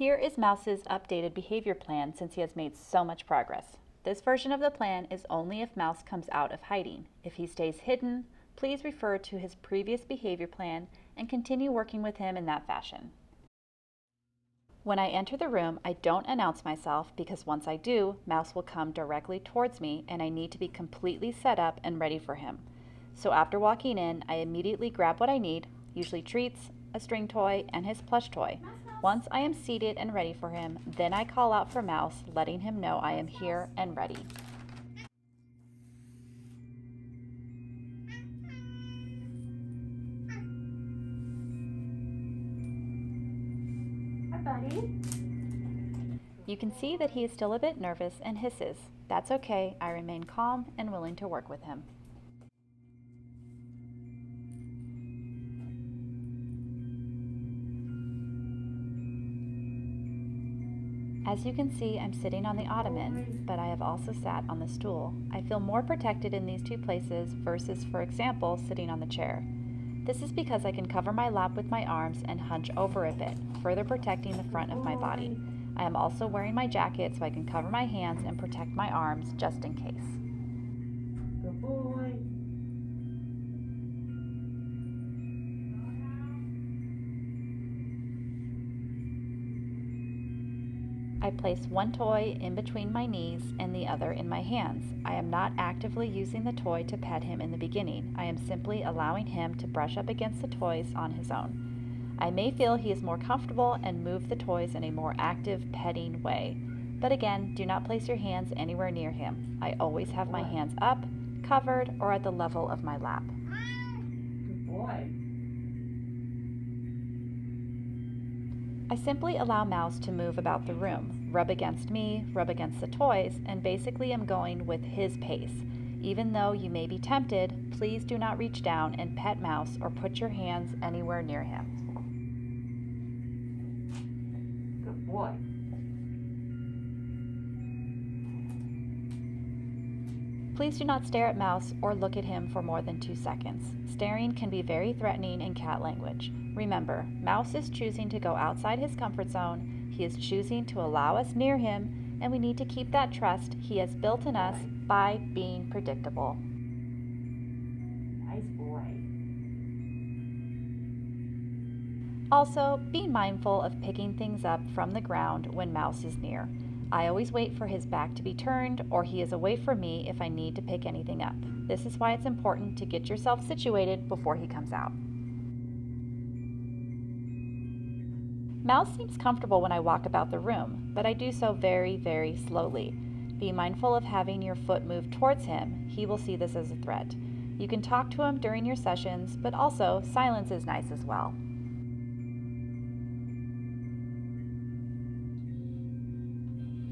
Here is Mouse's updated behavior plan since he has made so much progress. This version of the plan is only if Mouse comes out of hiding. If he stays hidden, please refer to his previous behavior plan and continue working with him in that fashion. When I enter the room, I don't announce myself because once I do, Mouse will come directly towards me and I need to be completely set up and ready for him. So after walking in, I immediately grab what I need, usually treats, a string toy, and his plush toy. Once I am seated and ready for him, then I call out for Mouse, letting him know I am here and ready. Hi, buddy. You can see that he is still a bit nervous and hisses. That's okay, I remain calm and willing to work with him. As you can see, I'm sitting on the ottoman, but I have also sat on the stool. I feel more protected in these two places versus, for example, sitting on the chair. This is because I can cover my lap with my arms and hunch over a bit, further protecting the front of my body. I am also wearing my jacket so I can cover my hands and protect my arms just in case. Good boy. I place one toy in between my knees and the other in my hands. I am not actively using the toy to pet him in the beginning. I am simply allowing him to brush up against the toys on his own. I may feel he is more comfortable and move the toys in a more active, petting way. But again, do not place your hands anywhere near him. I always have my hands up, covered, or at the level of my lap. Good boy. I simply allow Mouse to move about the room, rub against me, rub against the toys, and basically am going with his pace. Even though you may be tempted, please do not reach down and pet Mouse or put your hands anywhere near him. Good boy. Please do not stare at Mouse or look at him for more than 2 seconds. Staring can be very threatening in cat language. Remember, Mouse is choosing to go outside his comfort zone, he is choosing to allow us near him, and we need to keep that trust he has built in us by being predictable. Nice boy. Also, be mindful of picking things up from the ground when Mouse is near. I always wait for his back to be turned or he is away from me if I need to pick anything up. This is why it's important to get yourself situated before he comes out. Mouse seems comfortable when I walk about the room, but I do so very, very slowly. Be mindful of having your foot move towards him. He will see this as a threat. You can talk to him during your sessions, but also silence is nice as well.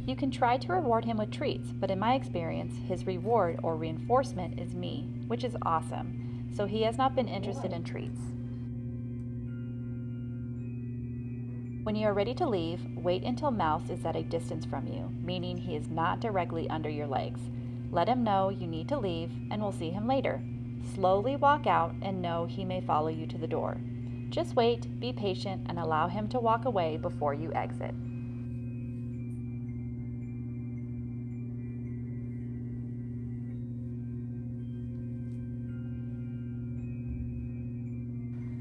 You can try to reward him with treats, but in my experience, his reward or reinforcement is me, which is awesome. So he has not been interested in treats. When you are ready to leave, wait until Mouse is at a distance from you, meaning he is not directly under your legs. Let him know you need to leave and we'll see him later. Slowly walk out and know he may follow you to the door. Just wait, be patient, and allow him to walk away before you exit.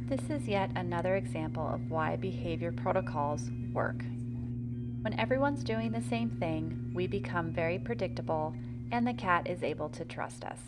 This is yet another example of why behavior protocols work. When everyone's doing the same thing, we become very predictable and the cat is able to trust us.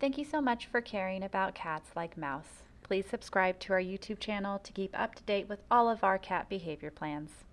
Thank you so much for caring about cats like Mouse. Please subscribe to our YouTube channel to keep up to date with all of our cat behavior plans.